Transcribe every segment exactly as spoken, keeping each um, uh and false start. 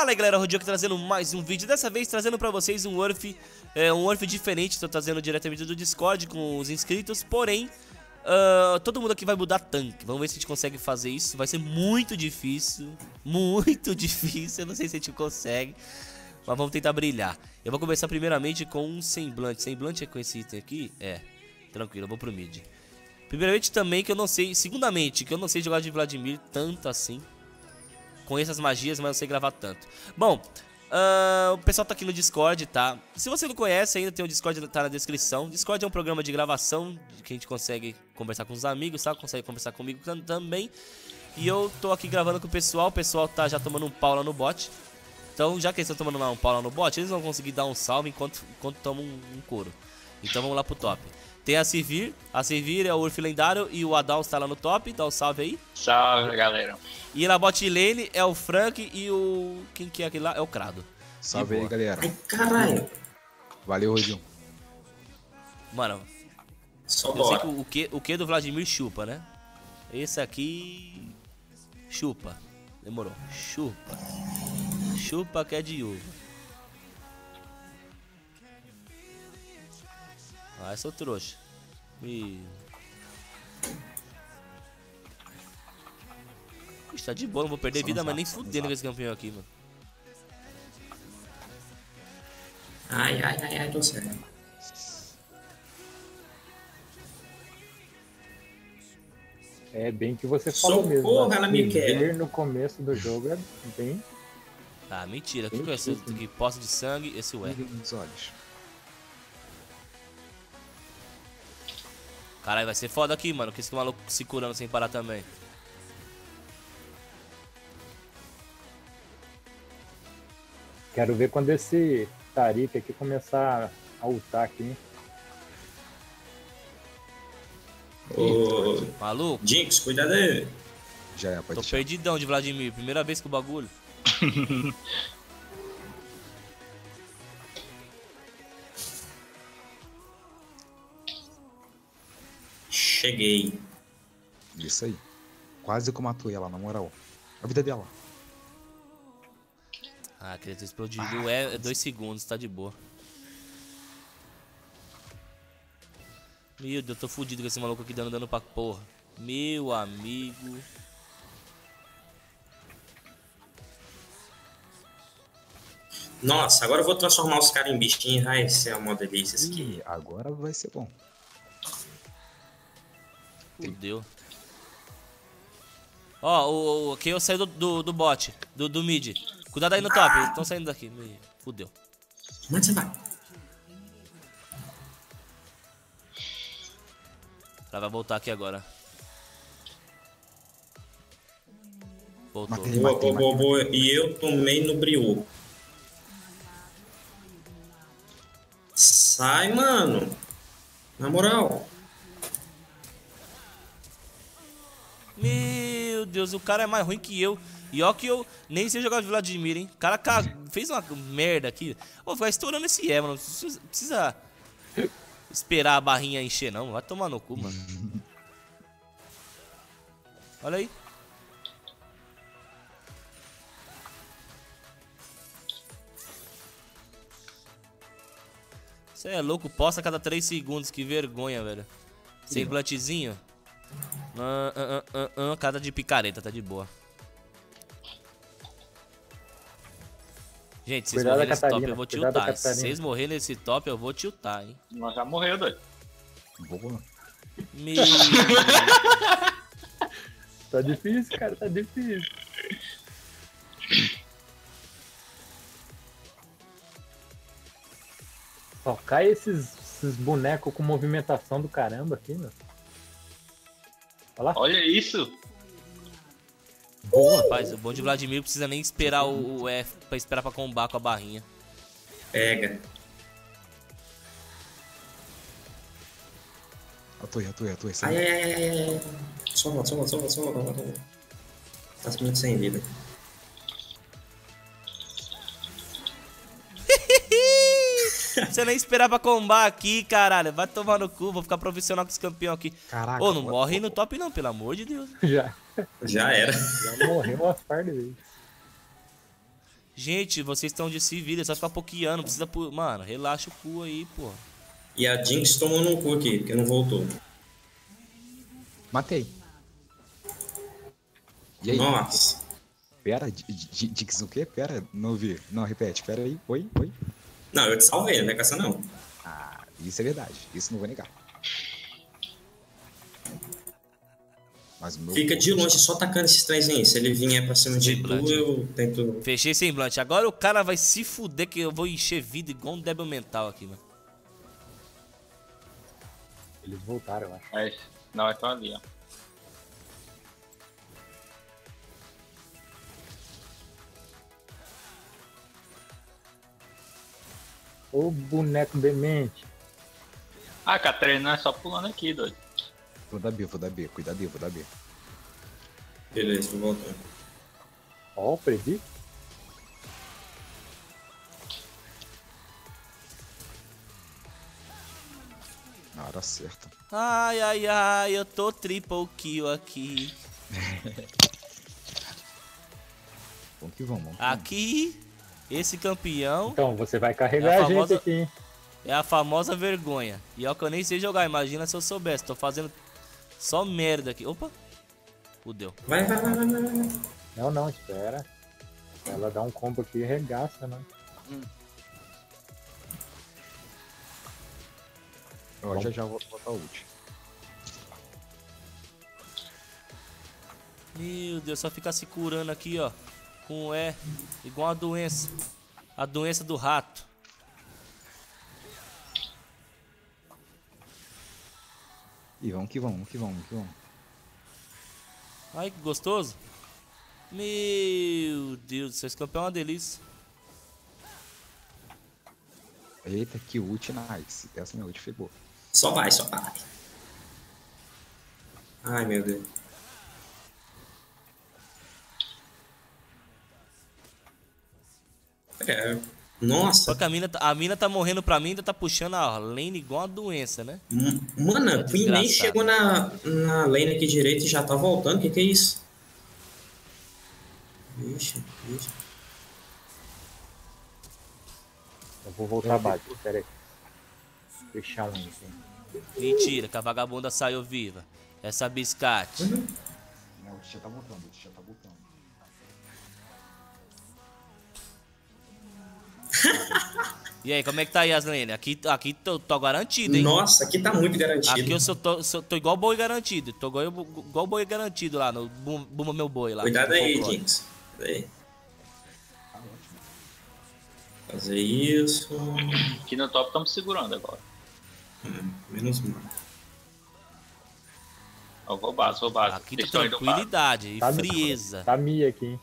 Fala aí galera, Rodinho aqui trazendo mais um vídeo, dessa vez trazendo pra vocês um U R F, é, um U R F diferente. Tô trazendo diretamente do Discord com os inscritos, porém, uh, todo mundo aqui vai mudar tanque. Vamos ver se a gente consegue fazer isso, vai ser muito difícil, muito difícil, eu não sei se a gente consegue, mas vamos tentar brilhar. Eu vou começar primeiramente com um semblante, semblante é com esse item aqui, é, tranquilo, eu vou pro mid. Primeiramente também que eu não sei, segundamente que eu não sei jogar de Vladimir tanto assim. Conheço as magias, mas não sei gravar tanto. Bom, uh, o pessoal tá aqui no Discord, tá? Se você não conhece ainda, tem o Discord, tá na descrição. Discord é um programa de gravação que a gente consegue conversar com os amigos, tá? Consegue conversar comigo também. E eu tô aqui gravando com o pessoal. O pessoal tá já tomando um pau lá no bot. Então, já que eles estão tomando um pau lá no bot, eles vão conseguir dar um salve enquanto, enquanto tomam um, um couro. Então, vamos lá pro top. Tem a Sivir, a Sivir é o Urf lendário e o Adal está lá no top, dá um salve aí. Salve, galera. E na bot lane é o Frank e o... quem que é aquele lá? É o Crado. Salve aí, galera. Ai, caralho. Valeu, Rodinho. Mano, só eu bora. Sei que o Q do Vladimir chupa, né? Esse aqui... chupa. Demorou. Chupa. Chupa que é de uva. Ah, esse é o trouxa. Ih. Ixi, tá de boa, não vou perder vida, mas nem fudendo com esse campeão aqui, mano. Ai, ai, ai, ai, tô certo. É bem que você falou mesmo. Socorro, ela me quer. No começo do jogo é bem... Ah, mentira. O que que é esse aqui? Poça de sangue, esse ué. Nos olhos. Caralho, vai ser foda aqui, mano, que esse maluco se curando sem parar também. Quero ver quando esse Taric aqui começar a ultar aqui, hein? Ô, maluco. Jinx, cuidado aí. Já é, pode Tô deixar. Perdidão de Vladimir, primeira vez com o bagulho. Cheguei. Isso aí. Quase que eu matei ela, na moral. A vida dela. Ah, queria ter explodido. Ah, é dois segundos, tá de boa. Meu Deus, tô fudido com esse maluco aqui dando dano pra porra. Meu amigo. Nossa, agora eu vou transformar os caras em bichinho. Ai, isso é uma delícia. Isso aqui. Agora vai ser bom. Fudeu. Ó, o, o Kayle saiu do, do, do bot, do, do mid. Cuidado aí no top, eles estão saindo daqui. Fudeu. Onde você vai? Ela vai voltar aqui agora. Voltou. Matei, boa, matei, boa, matei. Boa. E eu tomei no brioco. Sai, mano. Na moral. Meu Deus, o cara é mais ruim que eu. E ó que eu nem sei jogar de Vladimir, hein. O cara cag... fez uma merda aqui. Vou ficar estourando esse E, mano. Não precisa esperar a barrinha encher, não. Vai tomar no cu, mano. Olha aí. Você é louco, posta a cada três segundos. Que vergonha, velho. Semblantezinho. Uh, uh, uh, uh, uh, cada de picareta, tá de boa. Gente, se vocês morrerem nesse top, eu vou tiltar. Se vocês morrerem nesse top, eu vou tiltar, hein? Nós já morreu, doido. Boa. Meu... Tá difícil, cara, tá difícil. Só cai esses, esses bonecos com movimentação do caramba aqui, meu. Olá. Olha isso! Boa! Rapaz, o bom de Vladimir não precisa nem esperar o F pra esperar pra combar com a barrinha. Pega. Atui, atui, atui. Ai, ai, ai, ai, ai. Só volta, só volta, só volta, só volta. Tá muito sem vida. Você nem esperar pra combar aqui, caralho. Vai tomar no cu, vou ficar profissional com esse campeão aqui. Caraca. Ô, não mano, morre mano. No top não, pelo amor de Deus. Já. Já era. Já morreu umas par de vezes. Gente, vocês estão de Sivir, é só ficar pokeando, precisa... Pu... Mano, relaxa o cu aí, pô. E a Jinx tomou no cu aqui, porque não voltou. Matei. E aí? Nossa. Pera, Jinx o quê? Pera, não ouvi. Não, repete, pera aí. Oi, oi. Não, eu te salvei, não é caça não. Ah, isso é verdade, isso não vou negar. Mas meu Fica de longe, só tacando esses trenzinhos. Se ele vier pra cima de tu, eu tento... Fechei sem blunt. Agora o cara vai se fuder que eu vou encher vida igual um débil mental aqui, mano. Eles voltaram, eu acho. É, não, é só ali, ó. Ô boneco demente. Ah, Katarina, é só pulando aqui, doido. Vou dar B, vou dar B, cuidadinho, vou dar B. Beleza, vou voltar. Ó, oh, previ. Na hora certa. Ai, ai, ai, eu tô triple kill aqui. Vamos que vamos. vamos aqui, vamos. Esse campeão... Então, você vai carregar é a, a famosa... gente aqui, hein? É a famosa vergonha. E ó que eu nem sei jogar, imagina se eu soubesse. Tô fazendo... Só merda aqui. Opa! Fudeu. Vai, vai, vai, vai, vai. Não, não, espera. Ela dá um combo aqui e regaça, né? Hum. Eu já já vou botar o ult. Meu Deus, só ficar se curando aqui, ó. Com E. Igual a doença. A doença do rato. E vamos que vamos, que vamos, que vamos. Ai, que gostoso. Meu Deus do céu, esse campeão é uma delícia. Eita, que ult nice. Essa minha ult foi boa. Só vai, só vai. Ai, meu Deus. É... Nossa. A mina, a mina tá morrendo pra mim, ainda tá puxando a lane igual a doença, né? Mano, a Quinn nem chegou na, na lane aqui direito e já tá voltando. O que que é isso? Vixe, vixe. Eu vou voltar abaixo, pera aí. Fechar um aqui. Mentira, que a vagabunda saiu viva. Essa biscate. Uhum. Não, o já tá voltando, o já tá voltando. E aí, como é que tá aí as lanes? Aqui, aqui tô, tô garantido, hein? Nossa, aqui tá muito garantido. Aqui eu sou, tô, sou, tô igual boi garantido. Tô igual, igual boi garantido lá no Buma Meu Boi lá. Cuidado aí, Jinx. Aí. Fazer isso. Aqui no top estamos segurando agora. Hum, menos mal. Ó, vou base, vou base. Aqui tá tranquilidade e tá frieza. Tá minha aqui, hein?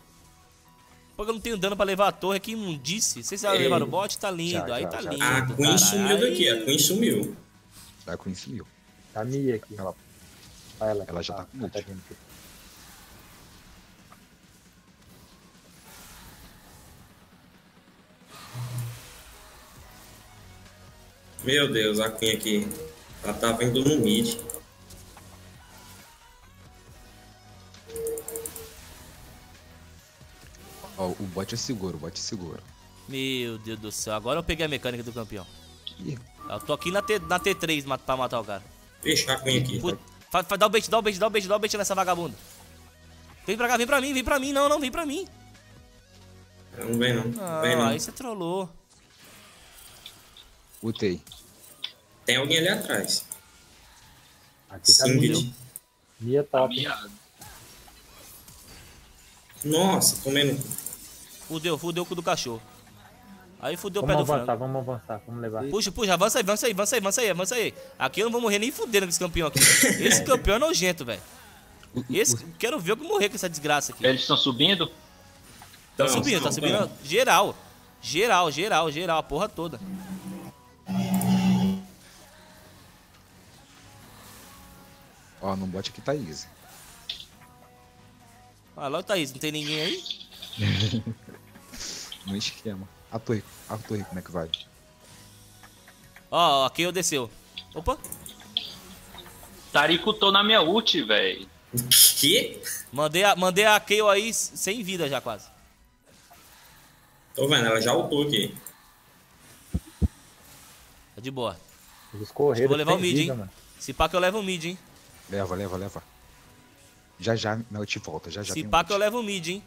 Porque eu não tenho dano pra levar a torre, que imundice. Vocês já levaram o bot? Tá lindo, já, aí já, tá já, lindo. A Quinn sumiu daqui, a Quinn sumiu. A Quinn sumiu. Tá minha aqui. Ela, ela, ela já tá, tá com ult. Tá Meu Deus, a Quinn aqui. Ela tá vindo no mid. Ó, o bot é seguro, o bot é seguro. Meu Deus do céu, agora eu peguei a mecânica do campeão. Ih. Eu tô aqui na, T, na T três pra matar o cara. Fechar com ele aqui. Put... Vai. Vai, dá o bait, dá o bait, dá o bait, dá o bait nessa vagabunda. Vem pra cá, vem pra mim, vem pra mim, não, não, vem pra mim. Não vem não, não, não vem não. Aí você trollou. Botei. Tem alguém ali atrás. Aqui tá Singed. Minha top. Nossa, comendo. Fudeu, fudeu o cu do cachorro. Aí fudeu o pé do frango. Vamos avançar, vamos avançar, vamos levar. Puxa, puxa, avança aí, avança aí, avança aí, avança aí, avança aí. Aqui eu não vou morrer nem fudendo com esse campeão aqui. Esse campeão é nojento, velho. Esse, quero ver eu morrer com essa desgraça aqui. Eles estão subindo? Estão subindo, tá subindo geral. Geral, geral, geral, a porra toda. Ó, não bote aqui, tá easy. Ah, logo tá isso, não tem ninguém aí? No esquema. A torre, a torre, como é que vai? Ó, oh, aqui eu desceu. Opa! Taric tô na minha ult, velho. Que? Mandei a, mandei a Kayle aí sem vida já quase. Tô vendo, ela já ultou aqui. Tá de boa. Eu vou levar o mid, vida, hein? Mano. Se pá que eu levo o mid, hein? Leva, leva, leva. Já, já, eu te volta, já, já. Se pá um que eu levo o mid, hein?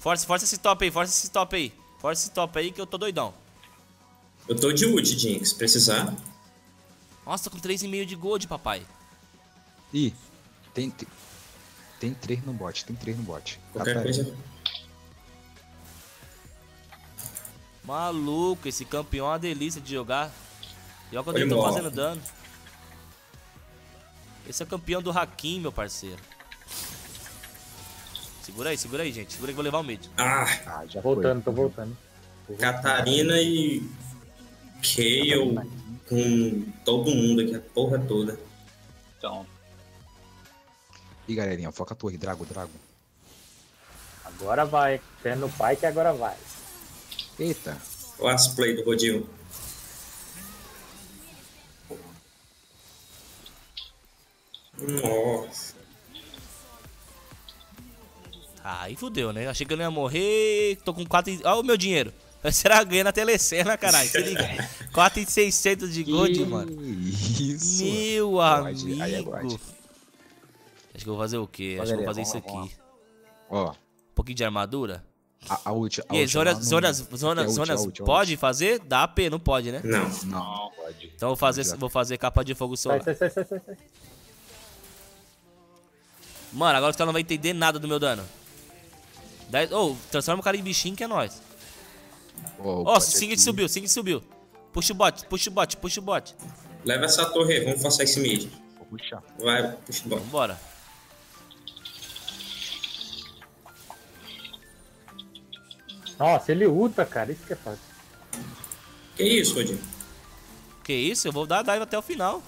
Força, força esse top aí, força esse top aí. Força esse top aí que eu tô doidão. Eu tô de ult, Jinx, precisar. Nossa, tô com três e meio de gold, papai. Ih, tem... tem... Tem três no bot, tem três no bot. Qualquer tá coisa. Maluco, esse campeão é uma delícia de jogar. E olha quando ele tá fazendo dano. Esse é campeão do Hakim, meu parceiro. Segura aí, segura aí, gente. Segura aí que eu vou levar o mid. Ah, ah já voltando, foi. Tô voltando. Katarina e Kayle com todo mundo aqui, a porra toda. Então... E galerinha, foca a torre, Drago, Drago. Agora vai, pé no pai que agora vai. Eita. Olha as play do Rodinho. Nossa. Aí fudeu, né? Achei que eu não ia morrer. Tô com quatro. Olha o meu dinheiro. Será ganha na telecena, caralho? Se liga. quatro mil e seiscentos de gold, mano. Isso. Meu amigo. Aí é gold. Acho que eu vou fazer o quê? Acho que eu vou fazer isso aqui. Ó. Um pouquinho de armadura. A, a ult, a e aí, zonas, zonas, zonas, é zonas ult, pode ult. Fazer? Dá A P, não pode, né? Não, não pode. Então vou fazer, vou fazer capa de fogo solar. Sai, sai, sai, sai, sai. Mano, agora os caras não vão entender nada do meu dano. Ô, oh, transforma o cara em bichinho que é nóis. Ó, oh, oh, Singed subiu, Singed subiu. Puxa o bot, puxa o bot, puxa o bot. Leva essa torre, vamos passar esse mid. Vou puxar. Vai, puxa o bot. Bora. Nossa, ele ulta, cara, isso que é fácil. Que isso, Rodinho? Que isso? Eu vou dar a dive até o final.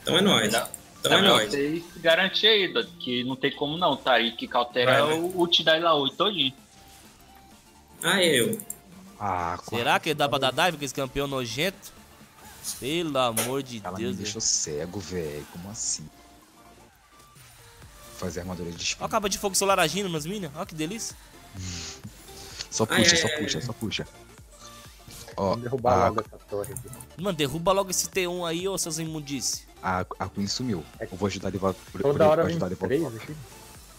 Então é nóis. Então tá é nóis. Garantir aí, Dado, que não tem como não, Taric cautela o ult da Ilaú todinho. Ah, eu. Ah, será que dá pra dar dive com esse campeão nojento? Pelo amor de Ela Deus. Ela me deixou cego, velho. Como assim? Fazer armadura de espinho. Olha a capa de fogo solar agindo nas minas. Olha que delícia. Só puxa, ai, ai, só ai, puxa, ai. só puxa. Ó, derrubar a... logo essa torre. Mano, derruba logo esse T um aí, ô seus imundices. A, a Quinn sumiu. Eu vou ajudar ele pra... Toda por, hora ajudar ele pra... aqui.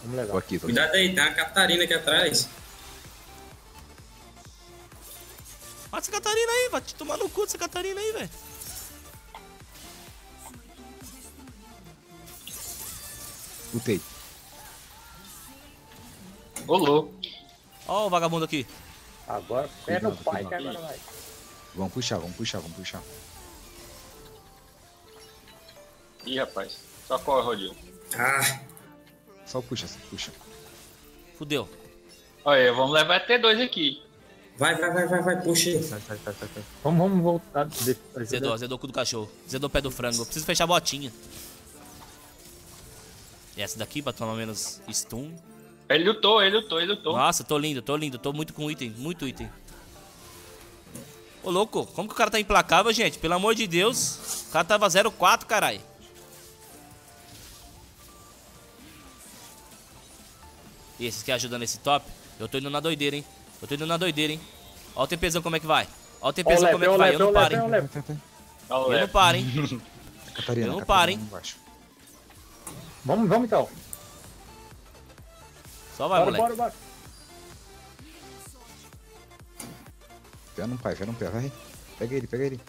Vamos levar. Aqui, cuidado aqui. Aí, tem uma Katarina aqui atrás. Mata essa Katarina aí, vai te tomar no cu dessa Katarina aí, velho. Lutei. Ô, louco. Ó, oh, o vagabundo aqui. Agora pé no pai que agora vai. Vamos puxar, vamos puxar, vamos puxar. Ih, rapaz. Só corre, Rodinho. Ah. Só puxa, só puxa. Fudeu. Olha, vamos levar até dois aqui. Vai, vai, vai, vai, vai, puxa. Vai, vai, vai, vai. Vamos, vamos voltar. Zedou, zedou o cu do cachorro. Zedou o pé do frango. Eu preciso fechar a botinha. E essa daqui pra tomar menos stun. Ele lutou, ele lutou, ele lutou. Nossa, tô lindo, tô lindo. Tô muito com item, muito item. Ô, louco, como que o cara tá implacável, gente? Pelo amor de Deus. O cara tava zero quatro, caralho. E esses que ajudando esse top? Eu tô indo na doideira, hein? Eu tô indo na doideira, hein? Ó o T Pzão como é que vai. Ó o T Pzão como é que vai. Eu não paro, hein? Eu não paro, hein? Eu não paro, hein? Vamos, vamos então. Só vai, bora, moleque. Bora, bora. Pé no pai, pé no pé, vai. Pega ele, pega ele.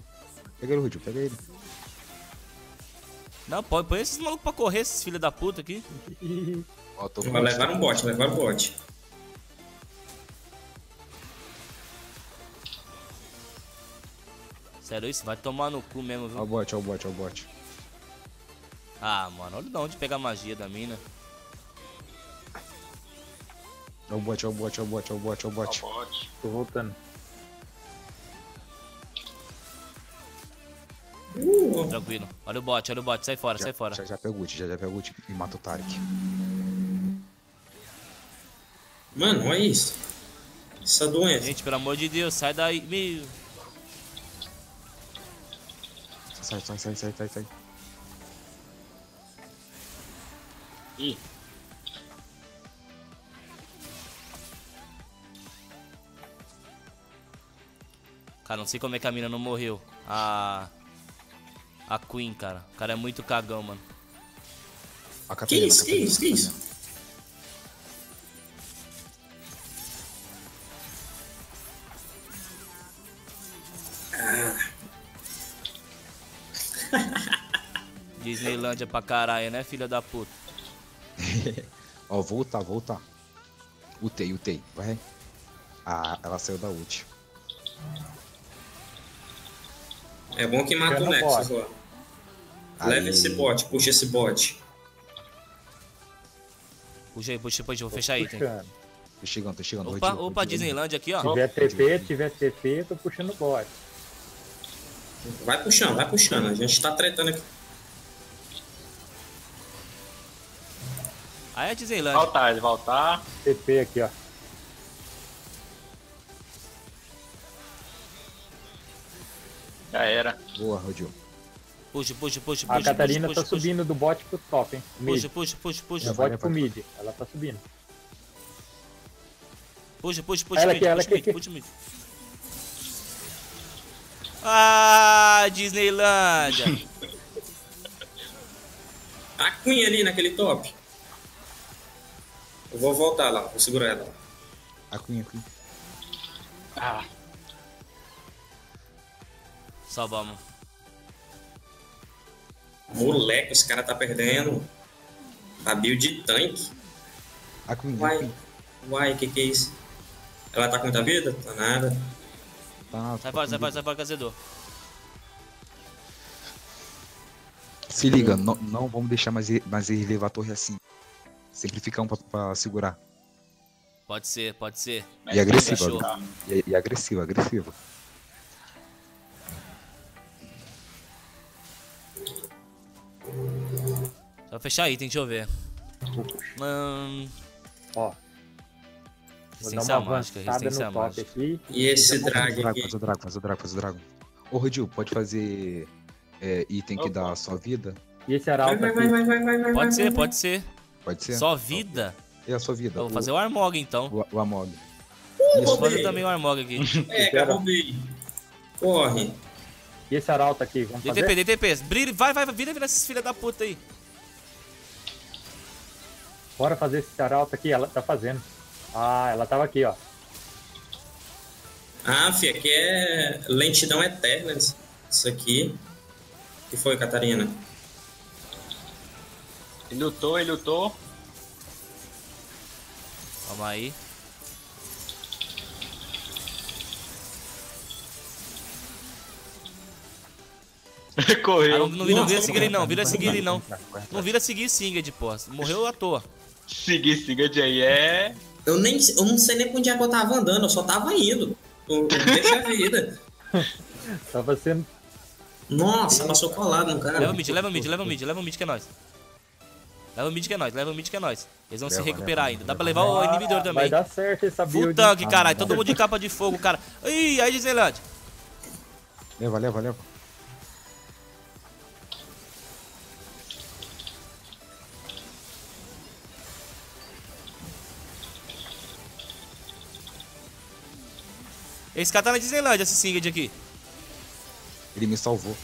Pega ele, Rudio, pega ele. Não, põe, põe esses malucos pra correr, esses filhos da puta aqui. Ó, tô vai levar um bot, levar um bot. Sério isso? Vai tomar no cu mesmo, viu? Ó o bot, ó o bot, ó o bot. Ah, mano, olha de onde pegar a magia da mina. É o bot, é o bot, é o bot, é o bot, é o bot. Tô voltando. Uh. Tranquilo. Olha o bot, olha o bot. Sai fora, já, sai fora. Já já pega o ult, já já pega o ult e mata o Taric. Mano, olha isso. Essa doença. Gente, pelo amor de Deus, sai daí. Meu. Sai, sai, sai, sai, sai, sai. Ih. Cara, não sei como é que a mina não morreu. A... A Quinn, cara. O cara é muito cagão, mano. A Katarina, que isso, Katarina, que isso, que isso? Disneylândia pra caralho, né, filha da puta? Ó, volta, volta. Utei, utei, vai. Ah, ela saiu da ult. É bom que mata o Nexus agora. Leva esse bot, puxa esse bot. Puxa aí, puxa, puxa, vou fechar aí. Tô chegando, tô chegando. Opa, opa, opa, Disneylândia aqui, ó. Se tiver T P, se tiver T P, tô puxando o bot. Vai puxando, vai puxando. A gente tá tretando aqui. Aí é Disneylândia. Voltar, ele voltar. T P aqui, ó. Já era. Boa, Rodil. Puxa, puxa, puxa, puxa. A Katarina puxa, puxa, tá puxa, subindo puxa. Do bot pro top, hein? Mid. Puxa, puxa, puxa, puxa. Do bot pro mid. Ela tá subindo. Puxa, puxa, puxa, ela mid, aqui, ela puxa, aqui, mid, aqui. Puxa, mid. Ah, Disneylândia. A Quinn ali naquele top. Eu vou voltar lá, vou segurar ela. A Quinn, a Quinn. Ah. Salvamos. Moleque, esse cara tá perdendo. A build de tanque. A Quinn, uai, a Quinn. Uai, que que é isso? Ela tá com muita vida? Tá nada. Tá, sai fora, sai fora, sai fora, cazedor. Se liga, não, não vamos deixar mais ele, mais ele levar a torre assim. Simplificar um pra, pra segurar. Pode ser, pode ser. E agressivo, e, e agressivo, agressivo. Só fechar item, deixa eu ver. Hum... Ó. Essência mágica, resistência mágica. E esse drag aqui. Faz o dragão, faz o dragão, faz o dragão. Ô, Rodil, pode fazer é, item que dá a sua vida? E esse arauto vai, vai, vai, vai, vai, vai. Pode ser, pode ser. Pode ser? Só vida? É a sua vida. Eu vou fazer o, o Armog, então. O, o Armog. Uh, vou fazer também o Armog aqui. É, roubei. Corre. E esse arauto aqui, vamos D T P, fazer? D T P, D T P. Vai, vai, vira, vira esses filha da puta aí. Bora fazer esse arauto aqui. Ela tá fazendo. Ah, ela tava aqui, ó. Ah, fi, aqui é lentidão eterna. Isso aqui. O que foi, Katarina? Ele lutou, ele lutou. Calma aí. Correu. Ah, não, não, vira, não vira seguir ele não, vira seguir ele não. Não vira seguir Singed, pô. Morreu à toa. Seguir Singed aí é... Eu, nem, eu não sei nem pra onde é que eu tava andando, eu só tava indo. Eu, eu deixei a vida. Tava sendo... Nossa, passou colado no cara. Leva o mid, leva o mid, leva o mid, leva o mid que é nóis. Leva o mid que é nóis, leva o mid que é nóis. Eles vão leva, se recuperar leva, ainda. Dá leva, pra levar leva. O inibidor ah, também. Vai dar certo essa build. O tanque, caralho. Ah, todo mundo de capa de fogo, cara. Ih, aí, Disneylândia. Leva, leva, leva. Esse cara tá na Disneylândia, esse Singed aqui. Ele me salvou.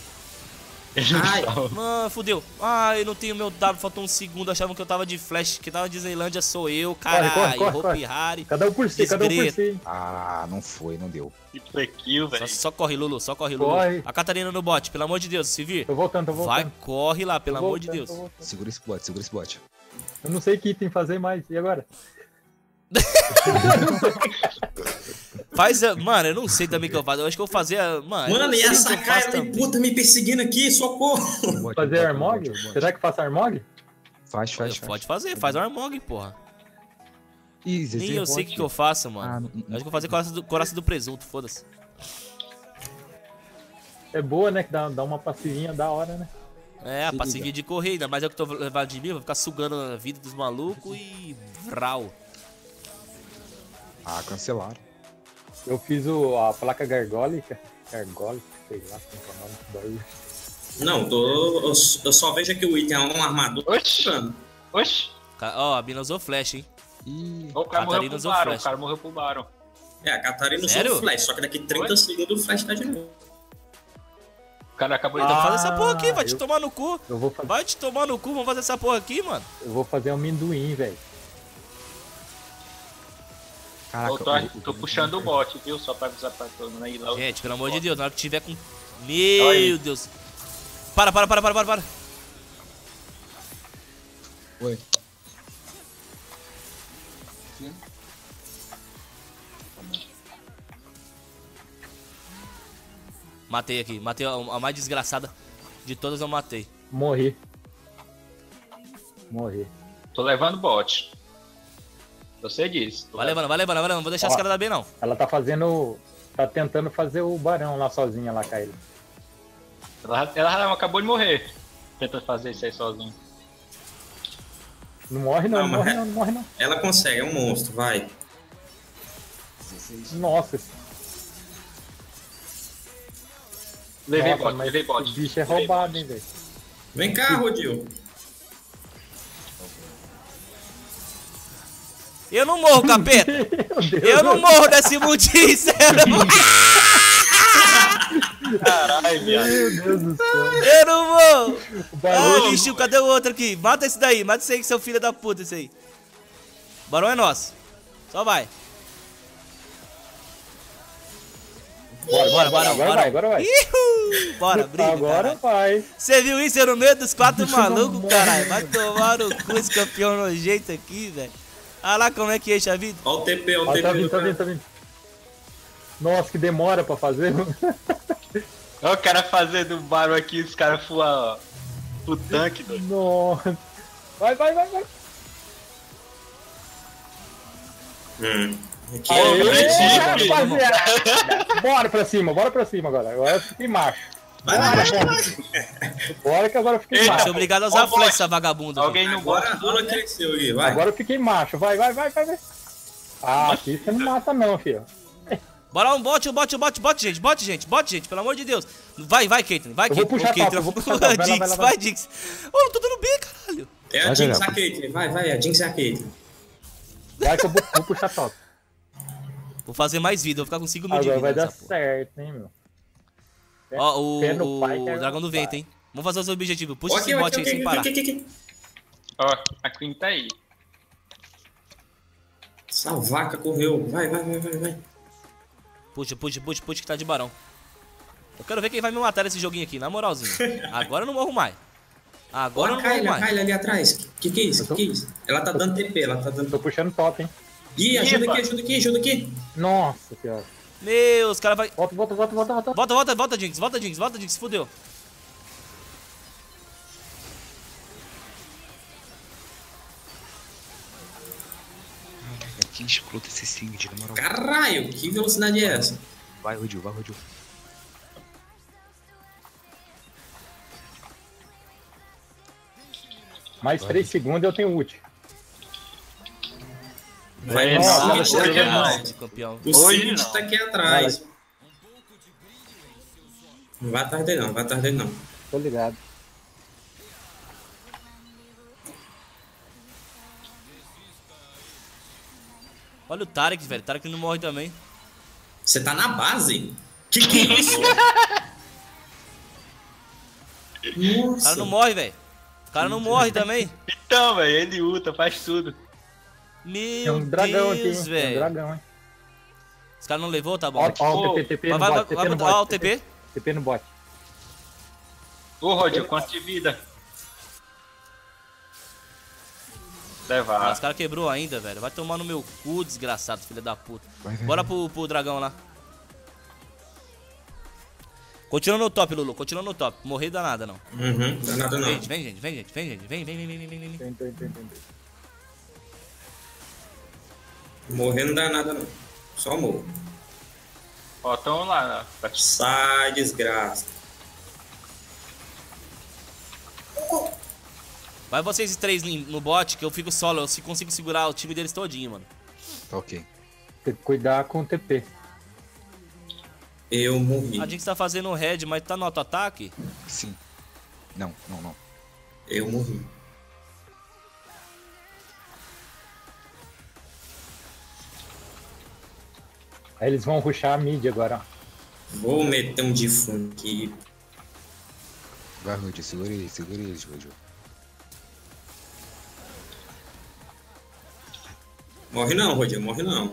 Ai, mano, fudeu. Ai, eu não tenho meu W, faltou um segundo. Achavam que eu tava de flash. Que tava de Disneylândia sou eu, caralho. Hopi Hari. Cada um por si, cada um por si. Ah, não foi, não deu. Que kill, velho. Só, só corre, Lulu, só corre, Lulu. Corre. A Katarina no bot, pelo amor de Deus, Sivir. Tô voltando, tô voltando. Vai, corre lá, pelo amor de Deus. Segura esse bot, segura esse bot. Eu não sei que item fazer mais, e agora? Faz, mano, eu não sei também o que eu faço. Eu acho que eu vou fazer. Mano, mano e essa cara de puta me perseguindo aqui, socorro. Pode fazer Armog? Será que faço Armog? Faz, faz, faz. Pode fazer, faz Armog, porra. Easy, nem eu sei o que, que eu faço, mano. Ah, não, eu acho que eu vou fazer coraça do, coraça do presunto, foda-se. É boa, né? Que dá, dá uma passezinha da hora, né? É, a passezinha de correr, ainda mais é o que eu tô levando de mim. Vou ficar sugando a vida dos malucos e. Vral. Ah, cancelaram. Eu fiz o, a placa gargólica. Gargólica, sei lá como é o nome daí. Não, tô, eu, eu só vejo aqui o item, é um armador. Oxi! Oxi! Ó, oh, a Bina usou flash, hein? Ih, o cara morreu pro Baron, o cara morreu pro Baron. É, a Katarina usou o flash, só que daqui trinta segundos o flash tá de novo. O cara acabou de dar. Ah, faz essa porra aqui, vai eu... te tomar no cu. Eu vou fazer... Vai te tomar no cu, vamos fazer essa porra aqui, mano. Eu vou fazer um amendoim, velho. Caraca, eu tô, eu, eu, tô puxando o bot, viu? Só pra avisar pra todo mundo aí. Lá gente, pelo amor de Deus, na hora que tiver com... Meu aí. Deus. Para, para, para, para, para, para. Oi. Matei aqui, matei a, a mais desgraçada de todas, eu matei. Morri. Morri. Tô levando bot. Você disse. Vai levando, vai levando, vai levando. Não vou deixar esse cara dar bem, não. Ela tá fazendo... Tá tentando fazer o barão lá sozinha, lá, Caio. Ela, ela acabou de morrer. Tentando fazer isso aí sozinha. Não morre não, não, não morre não, não morre não. Ela consegue, é um monstro, vai. Nossa. Levei bot, levei bot. O bicho é roubado, hein, velho. Vem cá, Rodil. Eu não morro, capeta. Eu não morro desse mundinho, sério. Caralho, meu Deus do céu. Eu não morro. Ah, lixo, cadê o outro aqui? Mata esse daí, mata esse aí que seu filho da puta, esse aí. O barão é nosso. Só vai. Bora, bora, bora, agora bora. vai, agora vai. Ihu! Bora, briga, agora vai. Você viu isso? Eu no meio dos quatro malucos, caralho. Vai tomar no cu esse campeão nojento aqui, velho. Olha lá como é que enche a vida. Olha o T P, olha o T P. Tá vindo, tá vindo, tá vindo. Nossa, que demora pra fazer. Olha o cara fazendo barulho aqui, os caras fuam pro tanque. Doido. Nossa. Vai, vai, vai, vai. Hum. Que aê, é, rapaziada. Bora pra cima, bora pra cima agora. Agora eu fiquei macho. Bora, vai, vai, vai. Bora que agora eu fiquei Eita, macho. Obrigado a usar flex, essa vagabunda. Alguém não agora bora cresceu aí, vai. Agora eu fiquei macho, vai, vai, vai, vai. Ah, aqui você não mata não, filho. Bora um bote, um bote, um bote, bote, gente, bote, gente, bote, gente, pelo amor de Deus. Vai, vai, Caitlyn, vai, Caitlyn. Eu vou puxar a Jinx, vai, Jinx. Ô, não tô dando bem, caralho. É a Jinx, a Caitlyn, vai, vai, a Jinx é a Caitlyn. Vai que eu vou, vou puxar top. Vou fazer mais vida, vou ficar com cinco mil de vida. Vai dar certo, hein, meu. Ó, o, o dragão do vento, hein. Vamos fazer os objetivos. Puxa esse bote aí sem parar. Ó, a Quinn tá aí. Essa vaca correu. Vai, vai, vai, vai, vai. Puxa, puxa, puxa, puxa que tá de barão. Eu quero ver quem vai me matar nesse joguinho aqui, na moralzinha. Agora eu não morro mais. Agora eu não morro mais. Ó, a Kayle, a Kayle ali atrás. Que que é isso? Que que é isso? Ela tá dando T P, ela tá dando... Tô puxando top, hein. Ih, ajuda aqui, ajuda aqui, ajuda aqui. Nossa, cara. Meu, os caras vai... Volta, volta, volta, volta, volta. Volta, volta, volta, Jinx, volta, Jinx, volta, Jinx, fudeu. Que escroto esse Singed, na moral. Caralho, que velocidade é essa? Vai, Rodil, vai, Rodil. Mais três segundos eu tenho ult. Vai, nossa, o Singed tá aqui atrás. O Singed tá aqui atrás. Não vai atrás dele não, não vai atrás dele não. Tô ligado. Olha o Taric, velho. O Taric não morre também. Você tá na base? Que que é isso? O cara não morre, velho. O cara não morre também. Então, velho, ele luta, faz tudo. Meu tem um dragão Deus, velho. Tem um dragão, hein? Os caras não levou, tá bom? Ó, o T P no bot. Ó, o T P. T P no bot. Ô, Rodil, quanto de vida? Levar. Ah, os caras quebrou ainda, velho. Vai tomar no meu cu, desgraçado, filho da puta. Vai, vai. Bora pro, pro dragão lá. Continua no top, Lulu. Continua no top. Morrer danada, não. Uhum, danada não. Gente, vem, gente, vem, gente, vem, gente. Vem, vem, vem, vem, vem, vem. Vem, vem, vem, vem. Morrer não dá nada, não. Só morro. Ó, tão lá, né? Sai, desgraça. Vai vocês três no bot, que eu fico solo. Eu consigo segurar o time deles todinho, mano. Tá ok. Tem que cuidar com o T P. Eu morri. A Jinx tá fazendo um head, mas tá no auto-ataque? Sim. Não, não, não. Eu morri. Aí eles vão rushar a mid agora. Vou meter um de funk. Vai, Rudy, segura ele, segura ele, Rudy. Morre não, Rudy, morre não.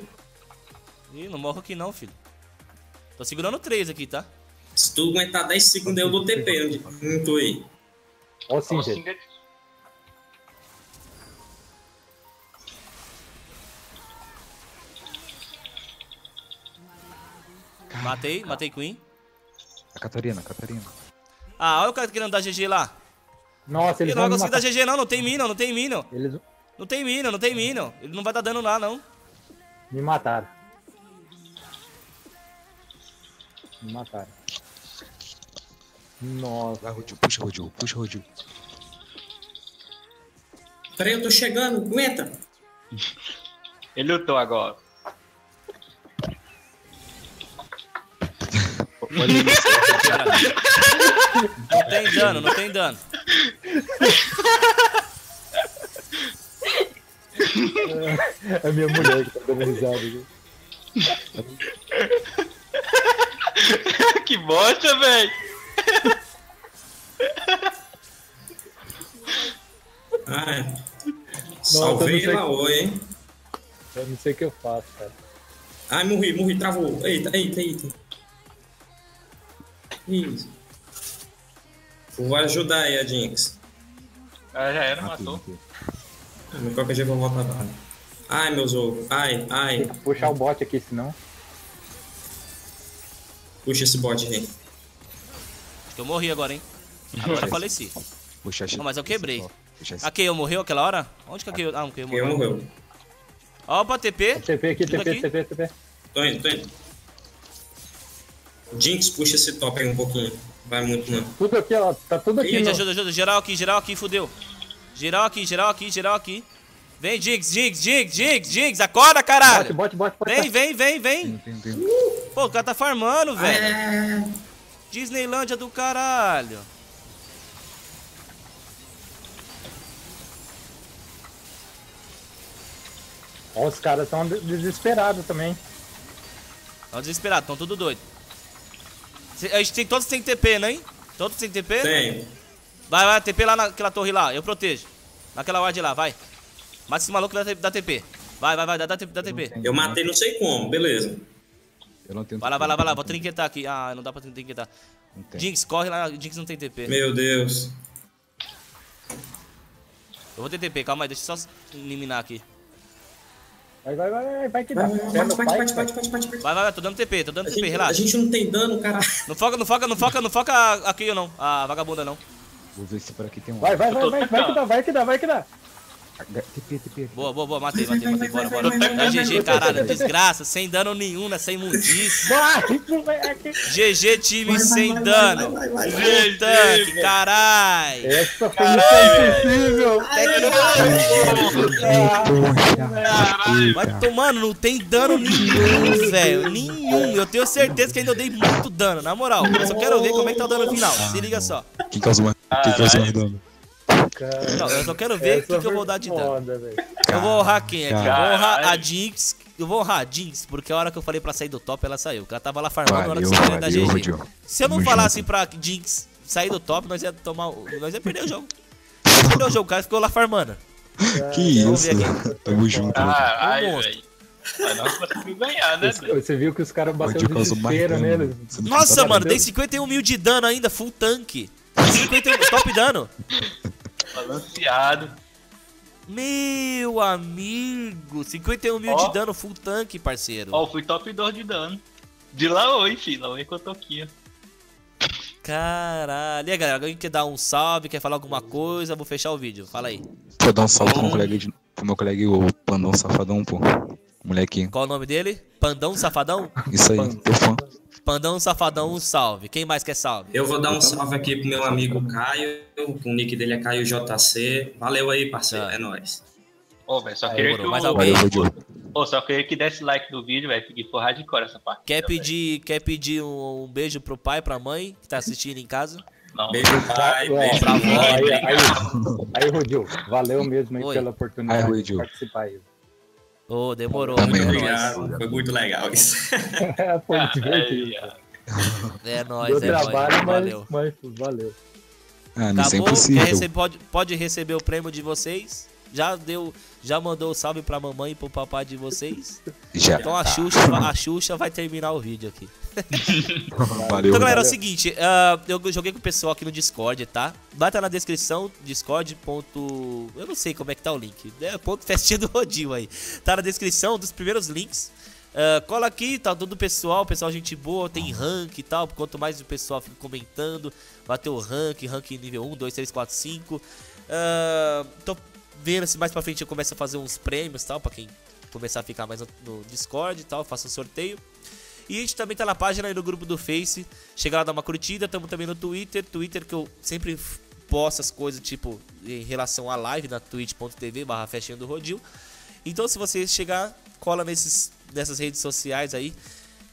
Ih, não morro aqui não, filho. Tô segurando três aqui, tá? Se tu aguentar dez segundos, eu dou T P. Não tô aí. Ó o Singed. Matei, matei Quinn. A Katarina, a Katarina. Ah, olha o cara querendo dar G G lá. Nossa, ele não vai conseguir dar G G não, não tem mina, não tem mina. Eles... Não tem mina, não tem mina. Ele não vai dar dano lá, não. Me mataram. Me mataram. Nossa. Vai, Rodil, puxa, Rodil, puxa, Rodil. Peraí, eu tô chegando, aguenta. Ele lutou agora. Não tem dano, não tem dano. É a minha mulher que tá dando risada. Que bosta, velho. Salvei ela, oi, hein? Eu não sei o que eu faço, cara. Ai, morri, morri, travou. Eita, eita, eita. Isso. Vou ajudar aí a Jinx. Ah, já era, matou. Mas qualquer dia eu vou voltar a barra. Ai, meus ovos. Ai, ai. Tem que puxar o bot aqui, senão. Puxa esse bot aí. Acho que eu morri agora, hein? Agora eu faleci. Puxa, não, mas eu quebrei. A Kayle morreu aquela hora? Onde que a Kayle... Ah, não, Kayle morreu. morreu. Opa, T P. T P aqui, T P, T P, T P. Tô indo, tô indo. Jinx, puxa esse top aí um pouquinho. Vai muito, mano. Tudo aqui, ó. Tá tudo aqui, mano. Ajuda, ajuda. Geral aqui, geral aqui, fudeu. Geral aqui, geral aqui, geral aqui. Vem, Jinx, Jinx, Jinx, Jinx, Jinx. Acorda, caralho. Bote, bote, bote. Vem, vem, vem, vem. Pô, o cara tá farmando, velho. É... Disneylândia do caralho. Ó, os caras tão desesperados também. Tão desesperados, tão tudo doido. A gente tem todos sem T P, né, hein? Todos sem T P? Tem. Vai, vai, T P lá naquela torre lá, eu protejo. Naquela ward lá, vai. Mata esse maluco e dá T P. Vai, vai, vai, dá, dá, dá T P. Eu matei não sei como, beleza. Eu não tenho. Vai lá, vai lá, vai lá, vou trinquetar aqui. Ah, não dá pra trinquetar. Jinx, corre lá, Jinx não tem T P. Meu Deus. Eu vou ter T P, calma aí, deixa eu só eliminar aqui. Vai, vai, vai, vai que dá. Vai, vai, tô dando T P, tô dando T P, relaxa. A gente não tem dano, caralho. Não foca, não foca, não foca, não foca aqui ou não, a vagabunda não. Vou ver se por aqui tem um. Vai, vai, vai, vai que dá, vai que dá, vai que dá. T P, T P. Boa, boa, boa, matei, matei, matei, bora, bora. G G, caralho, desgraça, sem dano nenhum nessa imundice. G G, time sem dano. G G, tanque, caralho. Essa foi impossível. Caralho. Vai tomando, não tem dano nenhum, velho. Nenhum. Eu tenho certeza que ainda eu dei muito dano, na moral. Eu só quero ver como é que tá o dano final. Se liga só. Quem causou mais dano? Cara, não, eu só quero ver o que, que eu vou dar de dano. Eu vou honrar quem aqui? Eu vou honrar a Jinx. Eu vou honrar a Jinx, porque a hora que eu falei pra sair do top, ela saiu. Ela tava lá farmando na hora que você ia dar G G. Se eu não falasse pra Jinx sair do top, nós ia tomar. Nós ia perder o jogo. Nós ia perder o jogo, o cara ficou lá farmando. Que isso? Tamo junto. Ai, ai. Mas nós conseguimos ganhar, né? Você viu que os caras bateram desespero neles. Nossa, mano, dei cinquenta e um mil de dano ainda, full tanque. cinquenta e um top dano. Balanceado. Meu amigo, cinquenta e um mil oh. de dano full tanque, parceiro. Ó, oh, fui top dois de dano. De lá oi, filho, lá oi que eu tô aqui. Caralho, e aí, galera, alguém quer dar um salve, quer falar alguma coisa? Vou fechar o vídeo, fala aí. Quer dar um salve pro meu colega, de... pro meu colega o Pandão Safadão, pô. Molequinho. Qual o nome dele? Pandão Safadão? Isso aí, tô fã. Pandão Safadão, um salve. Quem mais quer salve? Eu vou dar um salve aqui pro meu amigo Caio. O nick dele é Caio J C. Valeu aí, parceiro. É, é nóis. Ô, velho, só queria que eu... mais alguém. Ô, só queria que desse like no vídeo, velho. Fiquei forrado de cor essa parte. Quer pedir, quer pedir um, um beijo pro pai, pra mãe que tá assistindo em casa? Não. Beijo pro pai, beijo pra mãe. Aí, aí, aí, aí Rodil, valeu mesmo aí Oi. pela oportunidade aí, de participar aí. Oh, demorou. Foi muito legal, foi muito legal isso. É, foi divertido. É nóis, Deu é trabalho, nóis. Mas, valeu. Mas, mas, valeu. Ah, não Acabou, é receber, pode, pode receber o prêmio de vocês. Já deu, já mandou o salve pra mamãe e pro papai de vocês. Já. Então a Xuxa, a Xuxa vai terminar o vídeo aqui. Valeu, então, galera, é o seguinte, uh, eu joguei com o pessoal aqui no Discord, tá? Lá tá na descrição, Discord. Ponto... Eu não sei como é que tá o link. É ponto festinha do Rodinho aí. Tá na descrição dos primeiros links. Uh, cola aqui, tá todo o pessoal, pessoal gente boa, tem rank e tal. Quanto mais o pessoal fica comentando, bateu o rank, rank nível um, dois, três, quatro, cinco. Uh, tô... Vendo se mais pra frente eu começo a fazer uns prêmios tal, pra quem começar a ficar mais no Discord e tal, faço um sorteio. E a gente também tá na página e no grupo do Face. Chega lá, dá uma curtida. Tamo também no Twitter, Twitter que eu sempre posto as coisas, tipo, em relação à live na twitch.tv barra festinha do Rodil. Então se você chegar, cola nesses, nessas redes sociais aí,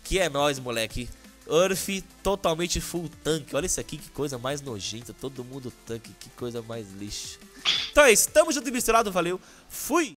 que é nóis, moleque. U R F totalmente full tanque. Olha isso aqui, que coisa mais nojenta. Todo mundo tanque, que coisa mais lixo. Então é isso, tamo junto e misturado, valeu, fui!